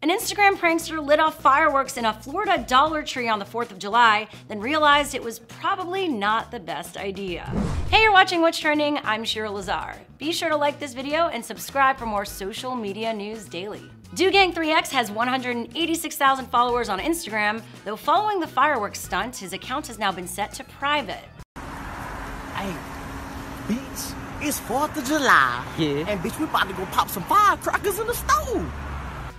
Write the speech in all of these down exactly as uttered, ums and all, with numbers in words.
An Instagram prankster lit off fireworks in a Florida Dollar Tree on the fourth of July, then realized it was probably not the best idea. Hey, you're watching What's Trending, I'm Shira Lazar. Be sure to like this video and subscribe for more social media news daily. Doogang three X has one hundred eighty-six thousand followers on Instagram, though following the fireworks stunt, his account has now been set to private. Hey, bitch, it's fourth of July, yeah. And bitch, we about to go pop some firecrackers in the stove.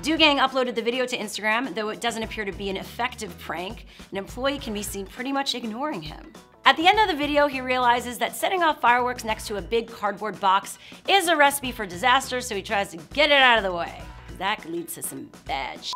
Doogang uploaded the video to Instagram, though it doesn't appear to be an effective prank. An employee can be seen pretty much ignoring him. At the end of the video, he realizes that setting off fireworks next to a big cardboard box is a recipe for disaster, so he tries to get it out of the way. That leads to some bad shit.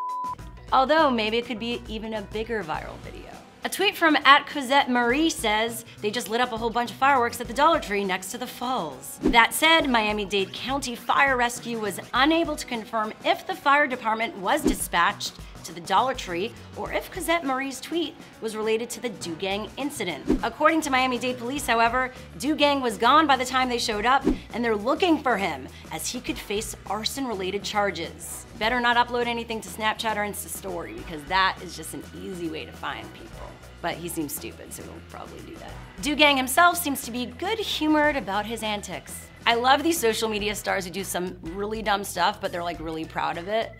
Although, maybe it could be even a bigger viral video. A tweet from at Cosette Marie says, they just lit up a whole bunch of fireworks at the Dollar Tree next to the falls. That said, Miami-Dade County Fire Rescue was unable to confirm if the fire department was dispatched to the Dollar Tree or if Cosette Marie's tweet was related to the Doogang incident. According to Miami-Dade police, however, Doogang was gone by the time they showed up, and they're looking for him as he could face arson-related charges. Better not upload anything to Snapchat or Insta Story, because that is just an easy way to find people. But he seems stupid, so he'll probably do that. Doogang himself seems to be good-humored about his antics. I love these social media stars who do some really dumb stuff, but they're like really proud of it.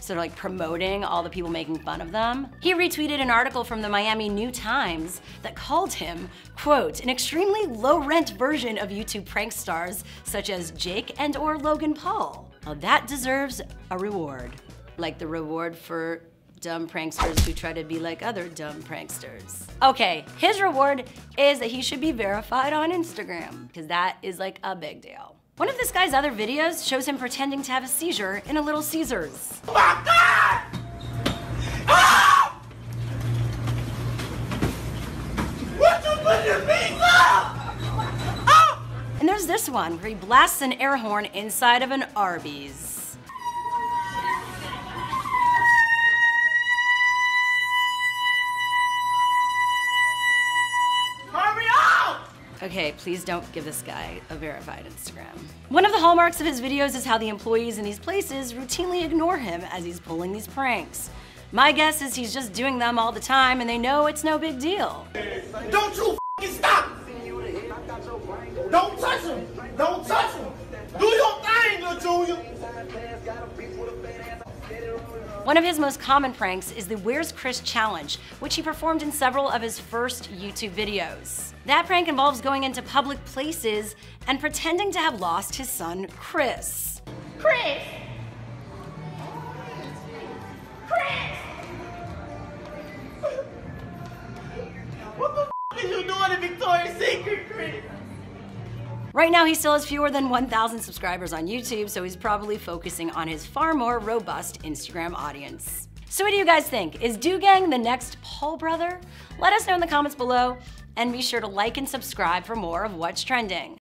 So they're like promoting all the people making fun of them. He retweeted an article from the Miami New Times that called him, quote, an extremely low-rent version of YouTube prank stars such as Jake and or Logan Paul. Now that deserves a reward, like the reward for dumb pranksters who try to be like other dumb pranksters. Okay, his reward is that he should be verified on Instagram, because that is like a big deal. One of this guy's other videos shows him pretending to have a seizure in a Little Caesars. Oh my God! Ah! What you put your pizza? And there's this one where he blasts an air horn inside of an Arby's. Hurry up! Okay, please don't give this guy a verified Instagram. One of the hallmarks of his videos is how the employees in these places routinely ignore him as he's pulling these pranks. My guess is he's just doing them all the time and they know it's no big deal. Don't you f***ing stop! Don't touch him! Don't touch him! Do your thing, little Junior! One of his most common pranks is the Where's Chris challenge, which he performed in several of his first YouTube videos. That prank involves going into public places and pretending to have lost his son, Chris. Chris! Chris! What the f*** are you doing in Victoria's Secret, Chris? Right now, he still has fewer than one thousand subscribers on YouTube, so he's probably focusing on his far more robust Instagram audience. So what do you guys think? Is Doogang the next Paul brother? Let us know in the comments below, and be sure to like and subscribe for more of What's Trending.